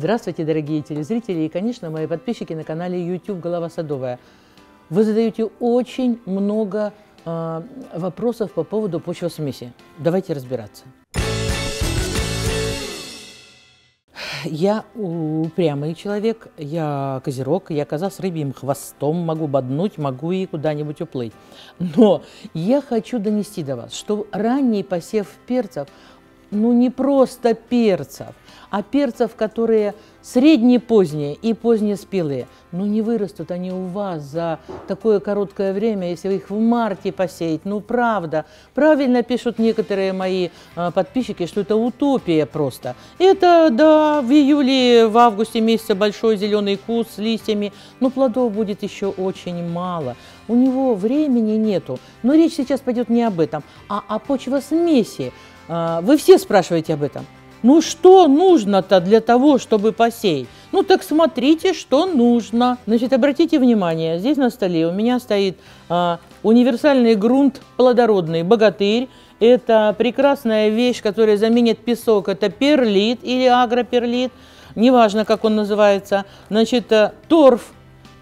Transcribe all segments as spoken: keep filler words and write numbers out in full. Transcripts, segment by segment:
Здравствуйте, дорогие телезрители и, конечно, мои подписчики на канале YouTube «Голова Садовая». Вы задаете очень много э, вопросов по поводу почвосмеси. Давайте разбираться. Я упрямый человек, я козерог, я коза с рыбьим хвостом, могу боднуть, могу и куда-нибудь уплыть. Но я хочу донести до вас, что ранний посев перцев, ну не просто перцев, а перцев, которые средне-поздние и позднеспелые, ну не вырастут они у вас за такое короткое время, если вы их в марте посеять, ну правда. Правильно пишут некоторые мои э, подписчики, что это утопия просто. Это, да, в июле, в августе месяце большой зеленый куст с листьями, но плодов будет еще очень мало. У него времени нету. Но речь сейчас пойдет не об этом, а о почвосмеси. Э, вы все спрашиваете об этом. Ну что нужно-то для того, чтобы посеять? Ну так смотрите, что нужно. Значит, обратите внимание, здесь на столе у меня стоит э, универсальный грунт плодородный «Богатырь». Это прекрасная вещь, которая заменит песок. Это перлит или агроперлит, неважно, как он называется. Значит, э, торф.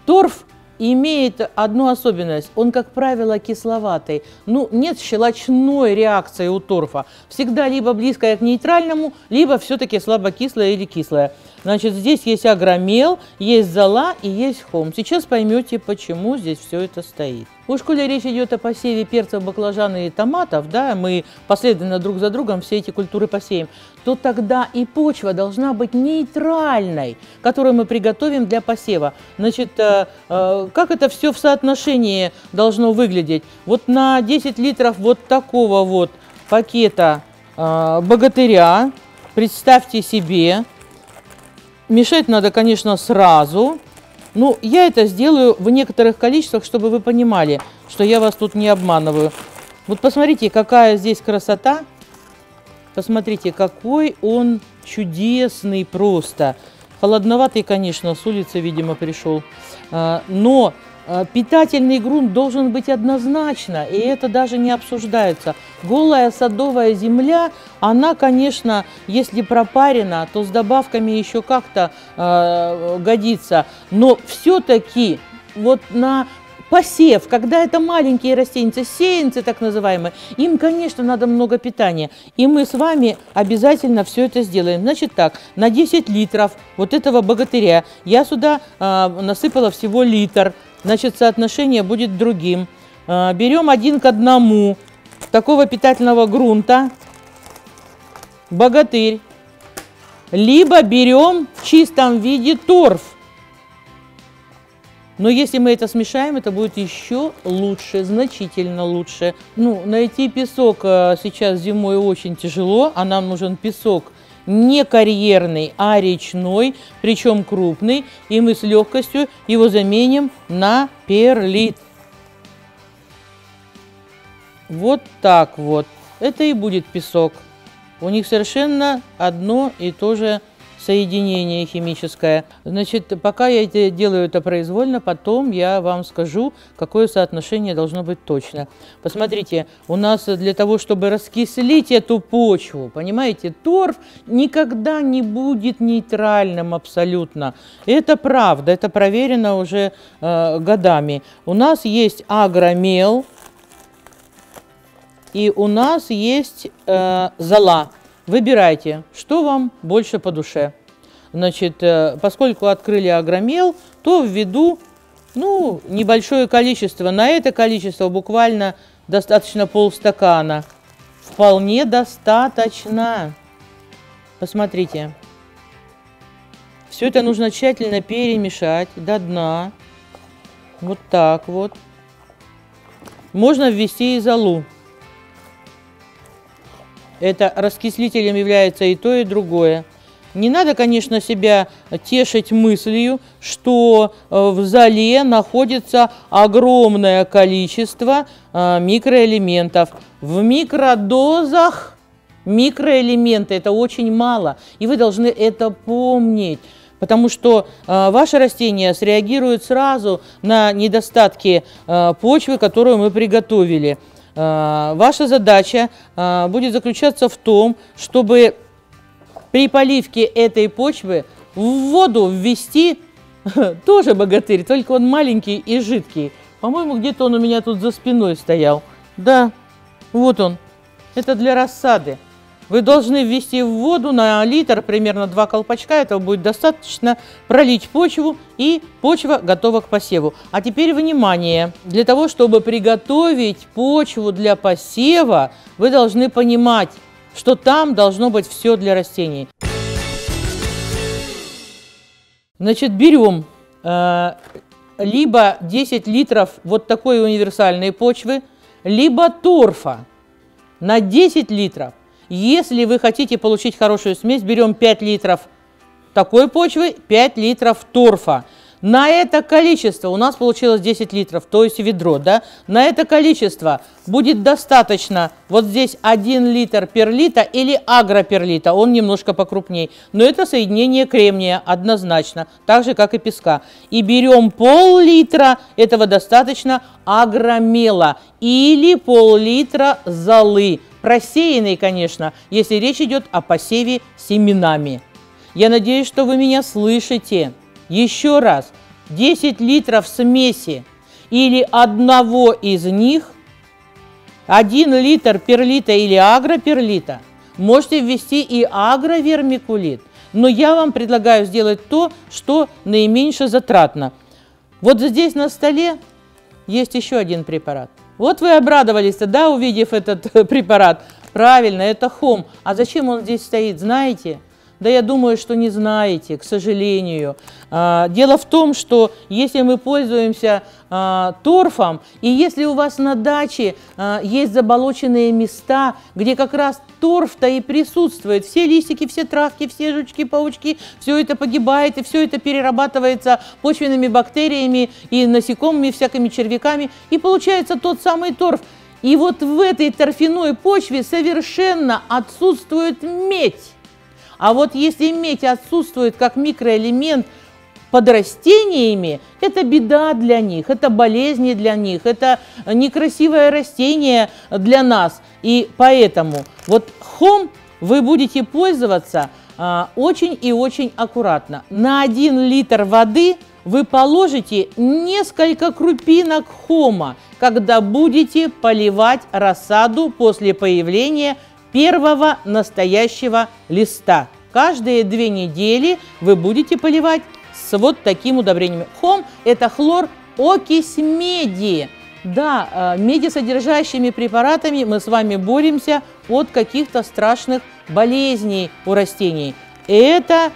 Торф имеет одну особенность. Он, как правило, кисловатый. Ну, нет щелочной реакции у торфа. Всегда либо близкая к нейтральному, либо все-таки слабокислая или кислая. Значит, здесь есть агромел, есть зола и есть хом. Сейчас поймете, почему здесь все это стоит. Уж коли речь идет о посеве перцев, баклажан и томатов, да, мы последовательно друг за другом все эти культуры посеем, то тогда и почва должна быть нейтральной, которую мы приготовим для посева. Значит, как это все в соотношении должно выглядеть? Вот на десять литров вот такого вот пакета богатыря, представьте себе, мешать надо, конечно, сразу. Ну, я это сделаю в некоторых количествах, чтобы вы понимали, что я вас тут не обманываю. Вот посмотрите, какая здесь красота. Посмотрите, какой он чудесный просто. Холодноватый, конечно, с улицы, видимо, пришел. Но питательный грунт должен быть однозначно, и это даже не обсуждается. Голая садовая земля, она, конечно, если пропарена, то с добавками еще как-то э, годится. Но все-таки вот на посев, когда это маленькие растения, сеянцы так называемые, им, конечно, надо много питания. И мы с вами обязательно все это сделаем. Значит так, на десять литров вот этого богатыря я сюда э, насыпала всего литр. Значит, соотношение будет другим. Берем один к одному такого питательного грунта, богатырь. Либо берем в чистом виде торф. Но если мы это смешаем, это будет еще лучше, значительно лучше. Ну, найти песок сейчас зимой очень тяжело, а нам нужен песок не карьерный, а речной, причем крупный, и мы с легкостью его заменим на перлит. Вот так вот. Это и будет песок. У них совершенно одно и то же соединение химическое. Значит, пока я делаю это произвольно, потом я вам скажу, какое соотношение должно быть точно. Посмотрите, у нас для того, чтобы раскислить эту почву, понимаете, торф никогда не будет нейтральным абсолютно. Это правда, это проверено уже э, годами. У нас есть агромел и у нас есть э, зола. Выбирайте, что вам больше по душе. Значит, поскольку открыли агромел, то введу, ну, небольшое количество. На это количество буквально достаточно полстакана. Вполне достаточно. Посмотрите. Все это нужно тщательно перемешать до дна. Вот так вот. Можно ввести и золу. Это раскислителем является и то, и другое. Не надо, конечно, себя тешить мыслью, что в золе находится огромное количество микроэлементов. В микродозах микроэлементы – это очень мало, и вы должны это помнить. Потому что э, ваше растение среагирует сразу на недостатки э, почвы, которую мы приготовили. Э, ваша задача э, будет заключаться в том, чтобы при поливке этой почвы в воду ввести тоже богатырь, только он маленький и жидкий. По-моему, где-то он у меня тут за спиной стоял. Да, вот он. Это для рассады. Вы должны ввести в воду на литр примерно два колпачка. Этого будет достаточно. Пролить почву, и почва готова к посеву. А теперь внимание. Для того, чтобы приготовить почву для посева, вы должны понимать, что там должно быть все для растений. Значит, берем э, либо десять литров вот такой универсальной почвы, либо торфа на десять литров. Если вы хотите получить хорошую смесь, берем пять литров такой почвы, пять литров торфа. На это количество, у нас получилось десять литров, то есть ведро, да? На это количество будет достаточно вот здесь один литр перлита или агроперлита, он немножко покрупней. Но это соединение кремния однозначно, так же как и песка. И берем пол-литра, этого достаточно, агромела или пол-литра золы. Просеянный, конечно, если речь идет о посеве семенами. Я надеюсь, что вы меня слышите. Еще раз, десять литров смеси или одного из них, один литр перлита или агроперлита, можете ввести и агровермикулит. Но я вам предлагаю сделать то, что наименьше затратно. Вот здесь на столе есть еще один препарат. Вот вы обрадовались-то, да, увидев этот препарат. Правильно, это ХОМ. А зачем он здесь стоит, знаете? Да я думаю, что не знаете, к сожалению. Дело в том, что если мы пользуемся торфом, и если у вас на даче есть заболоченные места, где как раз торф-то и присутствует, все листики, все травки, все жучки, паучки, все это погибает, и все это перерабатывается почвенными бактериями и насекомыми, всякими червяками, и получается тот самый торф. И вот в этой торфяной почве совершенно отсутствует медь. А вот если медь отсутствует как микроэлемент под растениями, это беда для них, это болезни для них, это некрасивое растение для нас. И поэтому вот ХОМ вы будете пользоваться а, очень и очень аккуратно. На один литр воды вы положите несколько крупинок ХОМа, когда будете поливать рассаду после появления первого настоящего листа. Каждые две недели вы будете поливать с вот таким удобрением. ХОМ – это хлор, окись меди. Да, медисодержащими препаратами мы с вами боремся от каких-то страшных болезней у растений. Это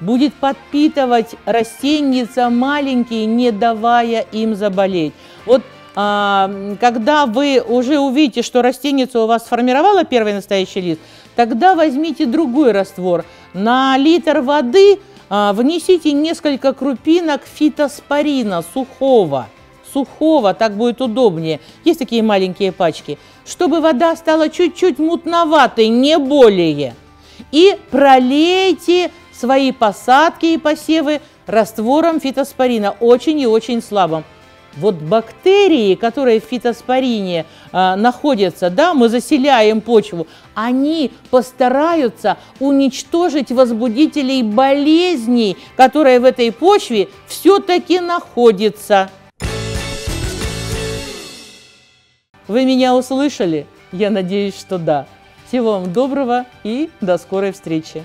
будет подпитывать растеньица маленькие, не давая им заболеть. Вот когда вы уже увидите, что растенница у вас сформировала первый настоящий лист, тогда возьмите другой раствор. На литр воды внесите несколько крупинок фитоспорина сухого. Сухого, так будет удобнее. Есть такие маленькие пачки. Чтобы вода стала чуть-чуть мутноватой, не более. И пролейте свои посадки и посевы раствором фитоспорина, очень и очень слабым. Вот бактерии, которые в фитоспорине э, находятся, да, мы заселяем почву, они постараются уничтожить возбудителей болезней, которые в этой почве все-таки находятся. Вы меня услышали? Я надеюсь, что да. Всего вам доброго и до скорой встречи.